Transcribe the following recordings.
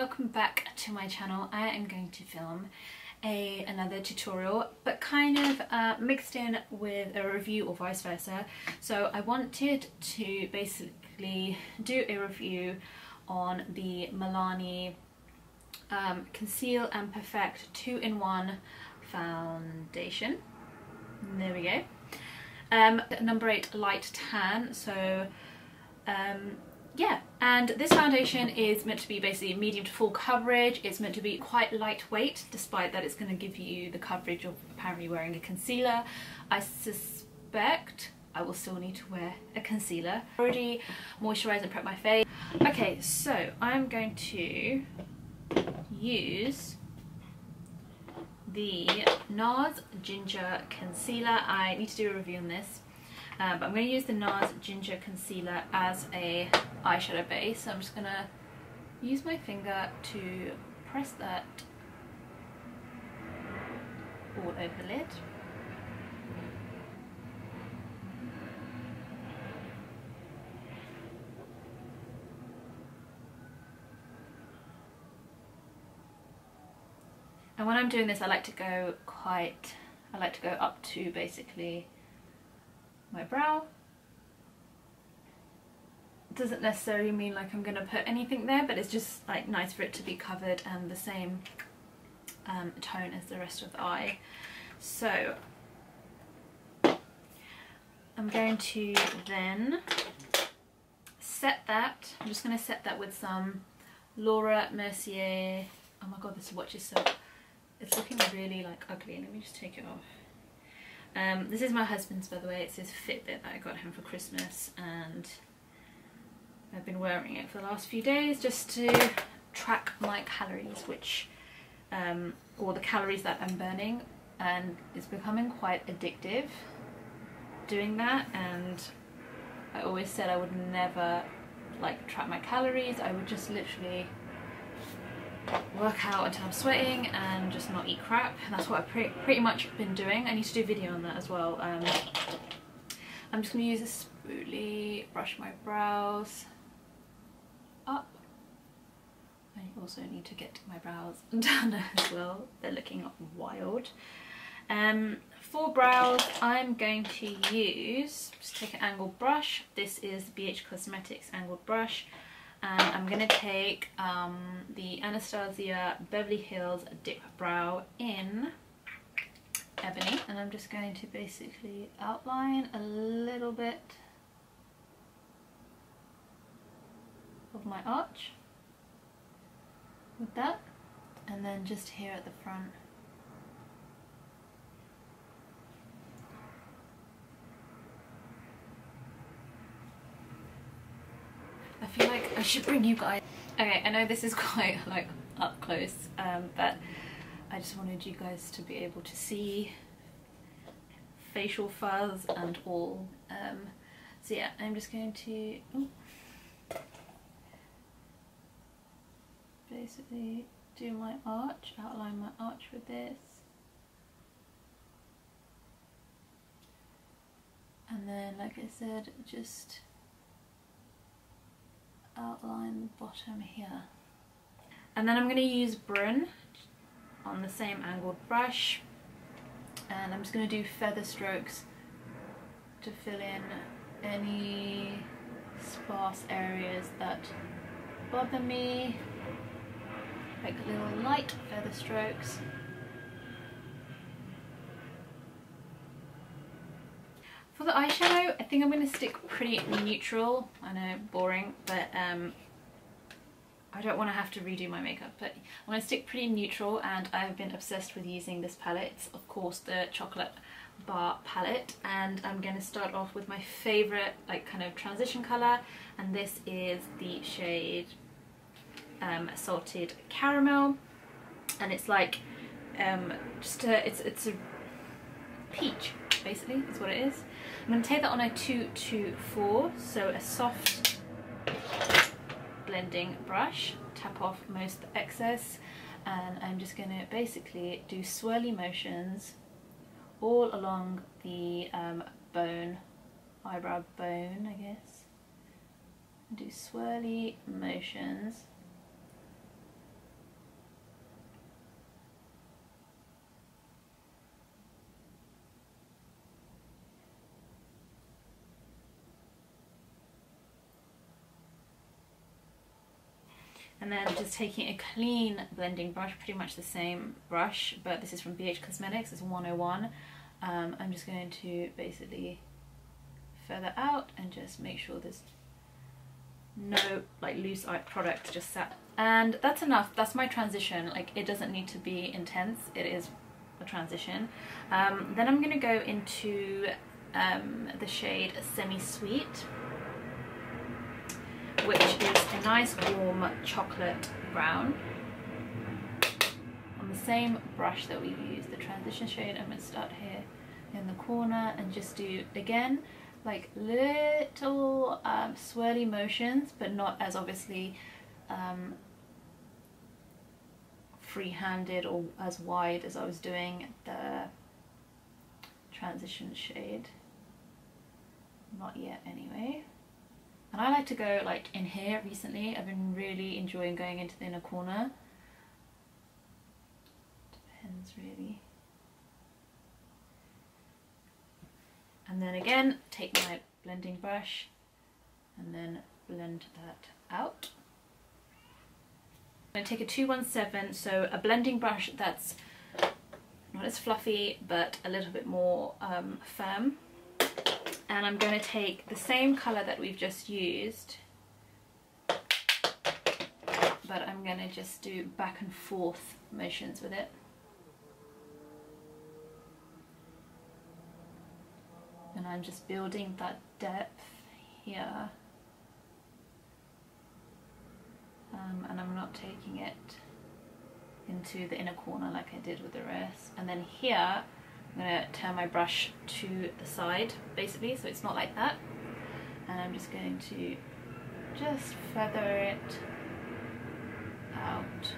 welcome back to my channel. I am going to film another tutorial, but kind of mixed in with a review or vice versa. So I wanted to basically do a review on the Milani Conceal and Perfect 2-in-1 foundation. There we go. Number 8 light tan. So yeah, and this foundation is meant to be basically medium to full coverage. It's meant to be quite lightweight, despite that it's going to give you the coverage of apparently wearing a concealer. I suspect I will still need to wear a concealer. I already moisturized and prepped my face. Okay, so I'm going to use the NARS Ginger Concealer. I need to do a review on this, but I'm going to use the NARS Ginger Concealer as a eyeshadow base. So I'm just going to use my finger to press that all over the lid. And when I'm doing this, I like to go up to basically my brow. It doesn't necessarily mean like I'm going to put anything there, but it's just like nice for it to be covered and the same tone as the rest of the eye. So I'm going to then set that. I'm just going to set that with some Laura Mercier. Oh my god, this watch is so... It's looking really like ugly. Let me just take it off. This is my husband's, by the way. It's his Fitbit that I got him for Christmas, and I've been wearing it for the last few days just to track my calories, which or the calories that I'm burning, and it's becoming quite addictive doing that. And I always said I would never like track my calories. I would just literally work out until I'm sweating and just not eat crap, and that's what I've pretty much been doing. I need to do a video on that as well. I'm just going to use this spoolie, brush my brows up. I also need to get my brows done as well. They're looking wild. For brows, I'm going to use, just take an angled brush. This is the BH Cosmetics angled brush. And I'm going to take the Anastasia Beverly Hills Dip Brow in Ebony. And I'm just going to basically outline a little bit of my arch with that. And then just here at the front. I feel like I should bring you guys. Okay, I know this is quite like up close, but I just wanted you guys to be able to see facial fuzz and all. So yeah, I'm just going to basically do my arch, outline my arch with this, and then like I said, just outline the bottom here. And then I'm going to use Brun on the same angled brush, and I'm just going to do feather strokes to fill in any sparse areas that bother me, like little light feather strokes. For the eyeshadow, I think I'm going to stick pretty neutral. I know, boring, but I don't want to have to redo my makeup, but I'm going to stick pretty neutral, and I've been obsessed with using this palette. It's, of course, the Chocolate Bar palette, and I'm going to start off with my favourite, like, kind of transition colour, and this is the shade Salted Caramel, and it's like, just a, it's a peach, basically, is what it is. I'm going to take that on a 224, so a soft blending brush, tap off most of the excess, and I'm just going to basically do swirly motions all along the bone, eyebrow bone, I guess. Do swirly motions And then just taking a clean blending brush, pretty much the same brush, but this is from BH Cosmetics, it's 101. I'm just going to basically feather out and just make sure there's no like loose eye product just sat. And that's enough, that's my transition. Like, it doesn't need to be intense, it is a transition. Then I'm gonna go into the shade Semi-Sweet, which is a nice warm chocolate brown. On the same brush that we used the transition shade, I'm gonna start here in the corner and just do, again, like little swirly motions, but not as obviously free-handed or as wide as I was doing the transition shade. Not yet anyway. And I like to go like in here recently. I've been really enjoying going into the inner corner. Depends really. And then again, take my blending brush and then blend that out. I'm going to take a 217, so a blending brush that's not as fluffy but a little bit more firm. And I'm going to take the same colour that we've just used, but I'm going to just do back and forth motions with it. And I'm just building that depth here. And I'm not taking it into the inner corner like I did with the rest. And then here, I'm going to turn my brush to the side, basically, so it's not like that. And I'm just going to just feather it out.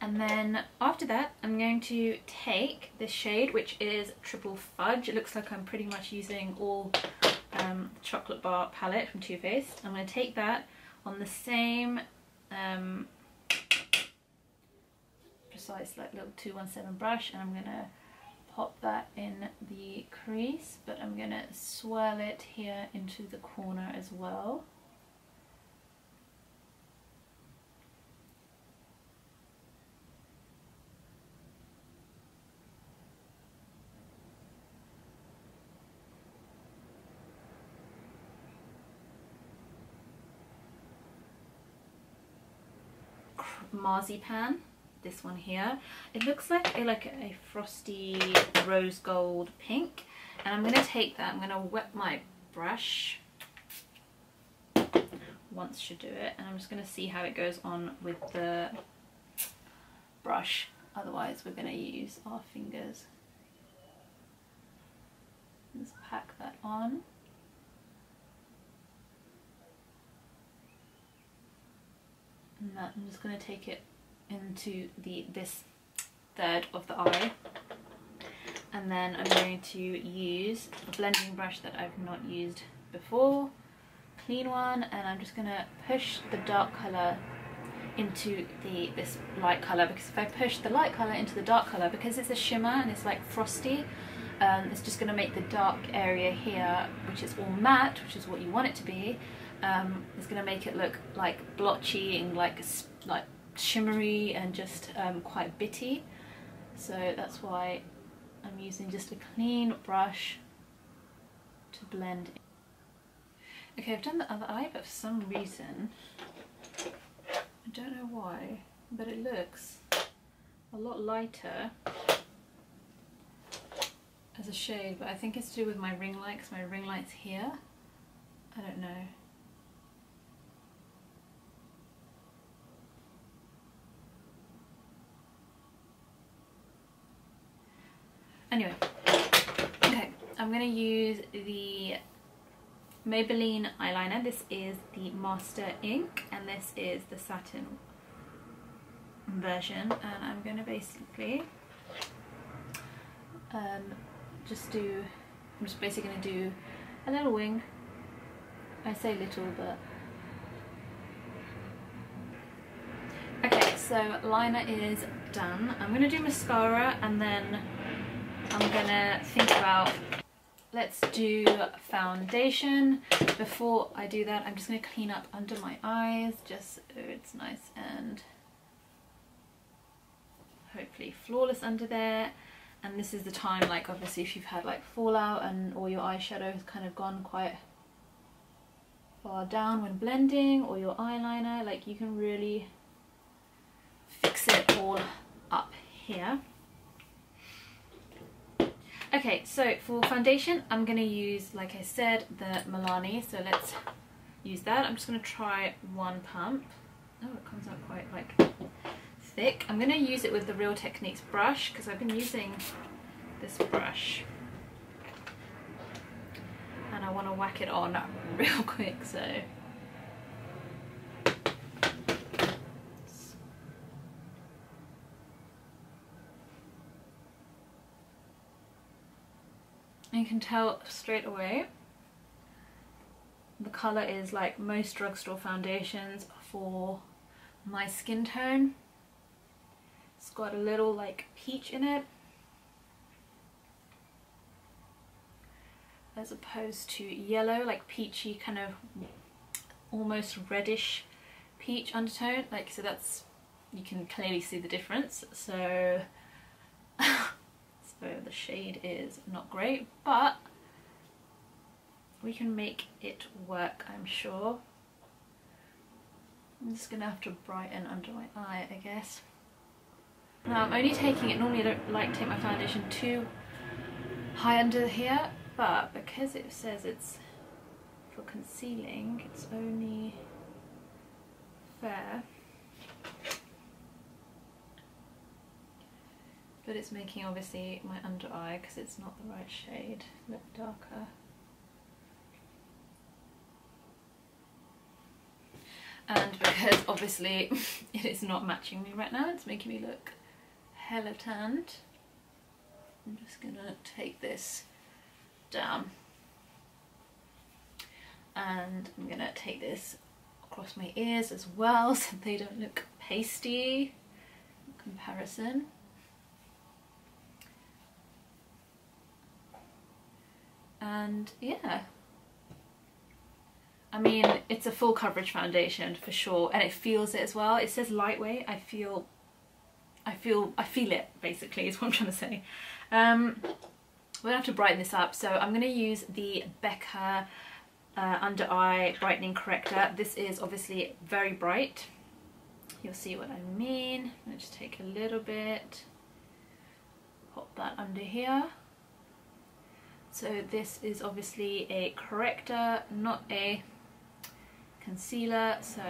And then after that, I'm going to take this shade, which is Triple Fudge. It looks like I'm pretty much using all Chocolate Bar palette from Too Faced. I'm going to take that on the same precise like little 217 brush, and I'm going to pop that in the crease, but I'm going to swirl it here into the corner as well. Marzipan, this one here, it looks like a frosty rose gold pink, and I'm going to take that, I'm going to wet my brush, once should do it, and I'm just going to see how it goes on with the brush, otherwise we're going to use our fingers. Let's pack that on. And that, I'm just going to take it into this third of the eye, and then I'm going to use a blending brush that I've not used before, clean one, and I'm just going to push the dark colour into this light colour, because if I push the light colour into the dark colour, because it's a shimmer and it's like frosty, it's just going to make the dark area here, which is all matte, which is what you want it to be, it's going to make it look like blotchy and like shimmery and just quite bitty. So that's why I'm using just a clean brush to blend in. Okay, I've done the other eye, but for some reason, I don't know why, but it looks a lot lighter as a shade, but I think it's to do with my ring light, because my ring light's here. I don't know. Anyway, okay, I'm going to use the Maybelline eyeliner. This is the Master Ink, and this is the satin version. And I'm going to basically I'm just basically going to do a little wing. I say little, but... Okay, so liner is done. I'm going to do mascara, and then I'm going to think about Let's do foundation. Before I do that, I'm just going to clean up under my eyes just so it's nice and hopefully flawless under there. And this is the time, like, obviously if you've had like fallout and all your eyeshadow has kind of gone quite far down when blending, or your eyeliner, like you can really fix it all up here. Okay, so for foundation, I'm going to use, like I said, the Milani, so let's use that. I'm just going to try one pump. Oh, it comes out quite, like, thick. I'm going to use it with the Real Techniques brush, because I've been using this brush. And I want to whack it on real quick, so... You can tell straight away the colour is like most drugstore foundations for my skin tone. It's got a little like peach in it as opposed to yellow, like peachy kind of almost reddish peach undertone, like, so that's, you can clearly see the difference. So so the shade is not great, but we can make it work, I'm sure. I'm just gonna have to brighten under my eye, I guess. Now I'm only taking it, normally I don't like to take my foundation too high under here, but because it says it's for concealing, it's only fair. But it's making, obviously, my under eye, because it's not the right shade, look darker. And because, obviously, it is not matching me right now, it's making me look hella tanned. I'm just gonna take this down. And I'm gonna take this across my ears as well, so they don't look pasty in comparison. And yeah, I mean, it's a full coverage foundation for sure, and it feels it as well. It says lightweight. I feel it, basically, is what I'm trying to say. We're gonna have to brighten this up, so I'm gonna use the Becca under eye brightening corrector. This is obviously very bright. You'll see what I mean. I'm gonna just take a little bit, pop that under here. So this is obviously a corrector, not a concealer, so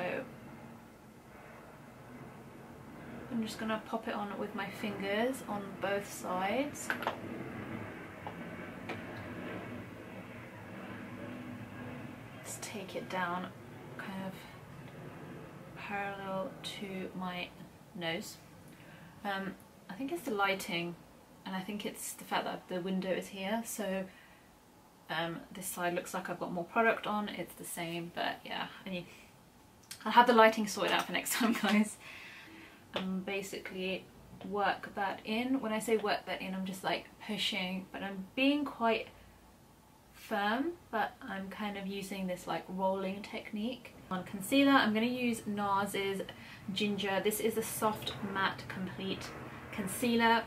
I'm just going to pop it on with my fingers on both sides. Just take it down kind of parallel to my nose. I think it's the lighting. And I think it's the fact that the window is here, so this side looks like I've got more product on. It's the same, but yeah, I mean, I'll have the lighting sorted out for next time, guys. Basically work that in. When I say work that in, I'm just like pushing, but I'm being quite firm, but I'm kind of using this like rolling technique. On concealer, I'm going to use NARS's Ginger. This is a soft matte complete concealer.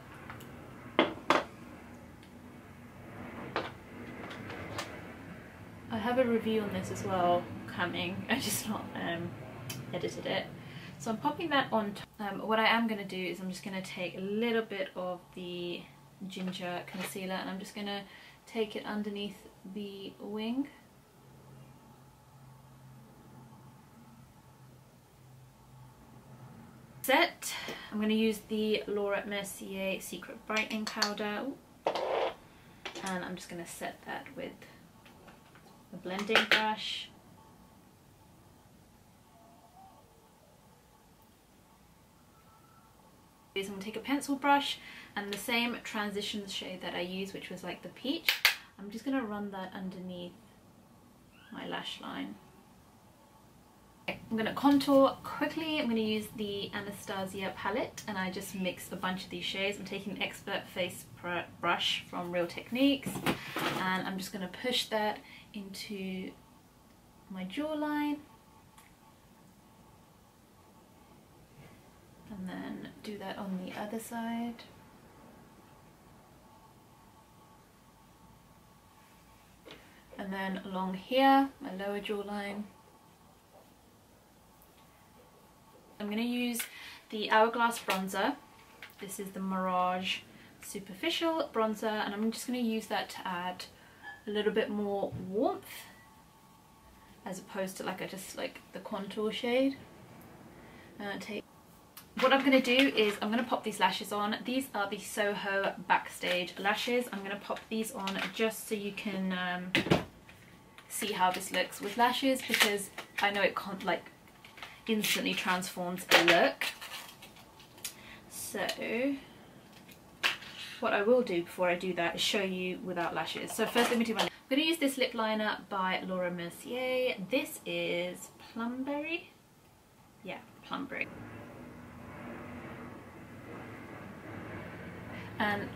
I have a review on this as well coming, I just not edited it. So I'm popping that on top. What I am going to do is I'm just going to take a little bit of the Ginger concealer and I'm just going to take it underneath the wing. Set. I'm going to use the Laura Mercier Secret Brightening Powder. And I'm just going to set that with the blending brush. I'm going to take a pencil brush and the same transition shade that I used, which was like the peach, I'm just going to run that underneath my lash line. I'm going to contour quickly. I'm going to use the Anastasia palette and I just mixed a bunch of these shades. I'm taking an Expert Face brush from Real Techniques and I'm just going to push that into my jawline and then do that on the other side. And then along here, my lower jawline. I'm going to use the Hourglass bronzer. This is the Mirage Superficial bronzer and I'm just going to use that to add a little bit more warmth as opposed to just like the contour shade. What I'm going to do is I'm going to pop these lashes on. These are the Soho Backstage lashes. I'm going to pop these on just so you can see how this looks with lashes, because I know it can't instantly transforms a look. So what I will do before I do that is show you without lashes. So first let me do my lip. I'm going to use this lip liner by Laura Mercier. This is Plumberry. Yeah, Plumberry. And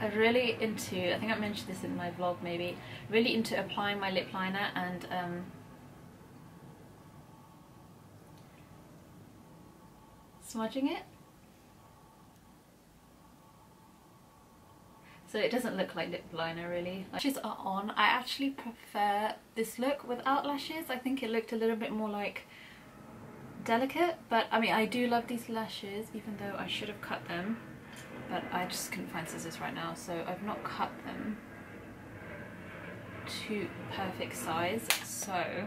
I'm really into, I think I mentioned this in my vlog maybe, really into applying my lip liner and smudging it so it doesn't look like lip liner really. Lashes are on. I actually prefer this look without lashes. I think it looked a little bit more like delicate, but I mean I do love these lashes even though I should have cut them, but I just couldn't find scissors right now, so I've not cut them to perfect size. So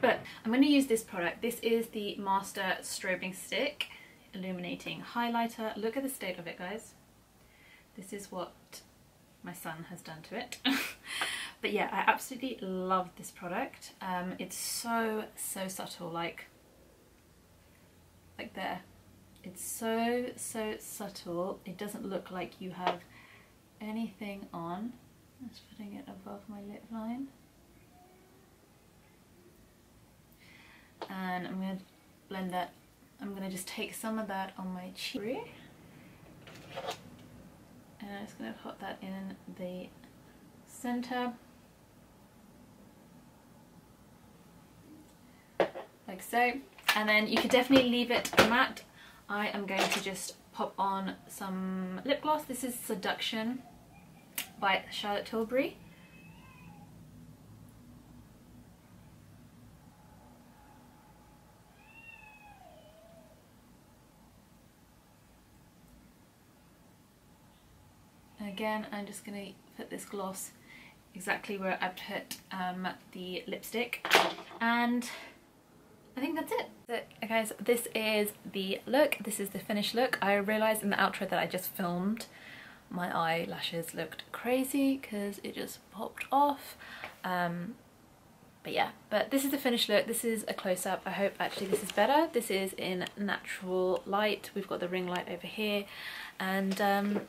but I'm going to use this product. This is the Master Strobing Stick Illuminating Highlighter. Look at the state of it, guys. This is what my son has done to it. But yeah, I absolutely love this product. It's so subtle, like there. It's so subtle. It doesn't look like you have anything on. I'm just putting it above my lip line. And I'm going to blend that. I'm going to just take some of that on my cheek. And I'm just going to pop that in the center. Like so. And then you could definitely leave it matte. I am going to just pop on some lip gloss. This is Seduction by Charlotte Tilbury. Again, I'm just going to put this gloss exactly where I put the lipstick, and I think that's it. So, guys, this is the look. This is the finished look. I realised in the outro that I just filmed. My eyelashes looked crazy because it just popped off. But yeah, but this is the finished look. This is a close-up. I hope actually this is better. This is in natural light. We've got the ring light over here, and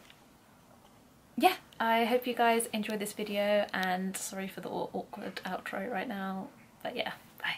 yeah, I hope you guys enjoyed this video, and sorry for the awkward outro right now, but yeah, bye.